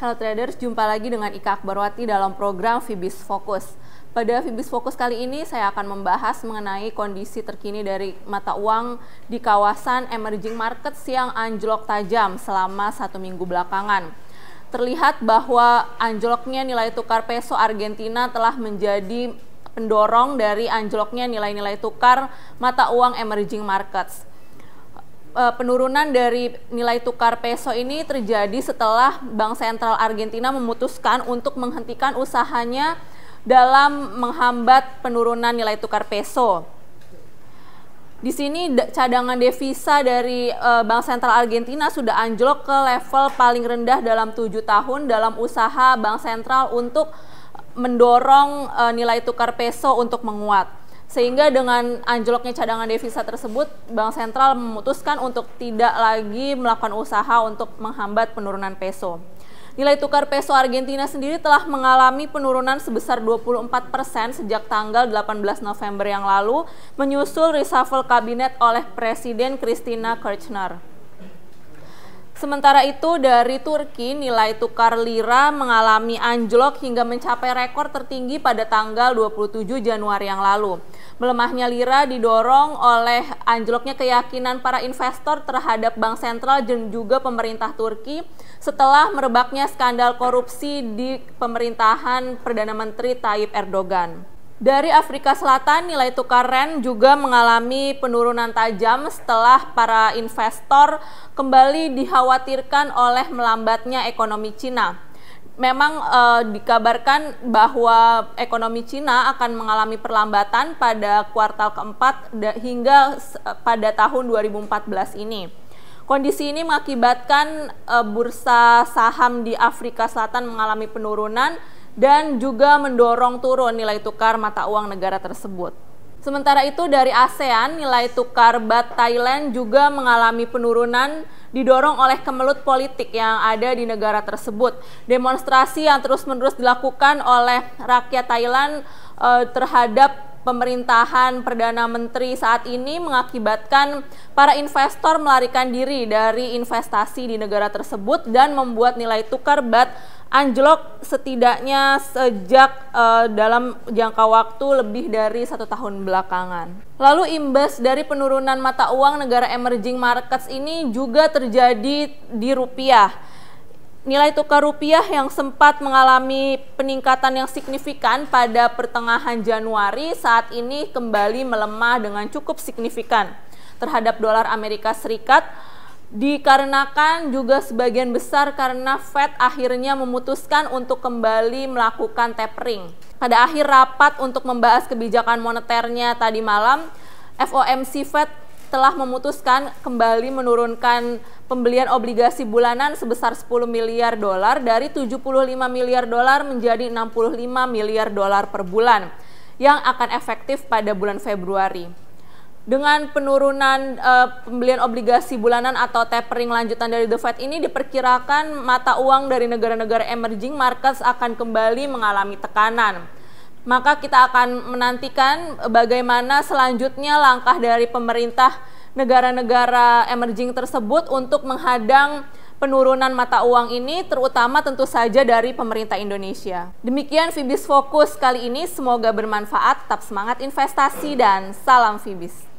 Hello Traders, jumpa lagi dengan Ika Akbarwati dalam program Fibis Fokus. Pada Fibis Fokus kali ini saya akan membahas mengenai kondisi terkini dari mata uang di kawasan Emerging Markets yang anjlok tajam selama satu minggu belakangan. Terlihat bahwa anjloknya nilai tukar peso Argentina telah menjadi pendorong dari anjloknya nilai-nilai tukar mata uang Emerging Markets. Penurunan dari nilai tukar peso ini terjadi setelah Bank Sentral Argentina memutuskan untuk menghentikan usahanya dalam menghambat penurunan nilai tukar peso. Di sini cadangan devisa dari Bank Sentral Argentina sudah anjlok ke level paling rendah dalam 7 tahun dalam usaha Bank Sentral untuk mendorong nilai tukar peso untuk menguat. Sehingga dengan anjloknya cadangan devisa tersebut, Bank Sentral memutuskan untuk tidak lagi melakukan usaha untuk menghambat penurunan peso. Nilai tukar peso Argentina sendiri telah mengalami penurunan sebesar 24% sejak tanggal 18 November yang lalu, menyusul reshuffle kabinet oleh Presiden Christina Kirchner. Sementara itu, dari Turki, nilai tukar lira mengalami anjlok hingga mencapai rekor tertinggi pada tanggal 27 Januari yang lalu. Melemahnya lira didorong oleh anjloknya keyakinan para investor terhadap Bank Sentral dan juga pemerintah Turki setelah merebaknya skandal korupsi di pemerintahan Perdana Menteri Tayyip Erdogan. Dari Afrika Selatan, nilai tukar ren juga mengalami penurunan tajam setelah para investor kembali dikhawatirkan oleh melambatnya ekonomi Cina. Memang dikabarkan bahwa ekonomi Cina akan mengalami perlambatan pada kuartal keempat hingga pada tahun 2014 ini. Kondisi ini mengakibatkan bursa saham di Afrika Selatan mengalami penurunan dan juga mendorong turun nilai tukar mata uang negara tersebut. Sementara itu dari ASEAN, nilai tukar baht Thailand juga mengalami penurunan didorong oleh kemelut politik yang ada di negara tersebut. Demonstrasi yang terus-menerus dilakukan oleh rakyat Thailand terhadap pemerintahan Perdana Menteri saat ini mengakibatkan para investor melarikan diri dari investasi di negara tersebut dan membuat nilai tukar baht anjlok setidaknya sejak dalam jangka waktu lebih dari 1 tahun belakangan. Lalu imbas dari penurunan mata uang negara emerging markets ini juga terjadi di rupiah. Nilai tukar rupiah yang sempat mengalami peningkatan yang signifikan pada pertengahan Januari saat ini kembali melemah dengan cukup signifikan terhadap dolar Amerika Serikat, dikarenakan juga sebagian besar karena Fed akhirnya memutuskan untuk kembali melakukan tapering. Pada akhir rapat untuk membahas kebijakan moneternya tadi malam, FOMC Fed telah memutuskan kembali menurunkan pembelian obligasi bulanan sebesar 10 miliar dolar dari 75 miliar dolar menjadi 65 miliar dolar per bulan yang akan efektif pada bulan Februari. Dengan penurunan pembelian obligasi bulanan atau tapering lanjutan dari The Fed ini, diperkirakan mata uang dari negara-negara emerging markets akan kembali mengalami tekanan. Maka kita akan menantikan bagaimana selanjutnya langkah dari pemerintah negara-negara emerging tersebut untuk menghadang penurunan mata uang ini, terutama tentu saja dari pemerintah Indonesia. Demikian Fibis Fokus kali ini, semoga bermanfaat, tetap semangat investasi dan salam Fibis.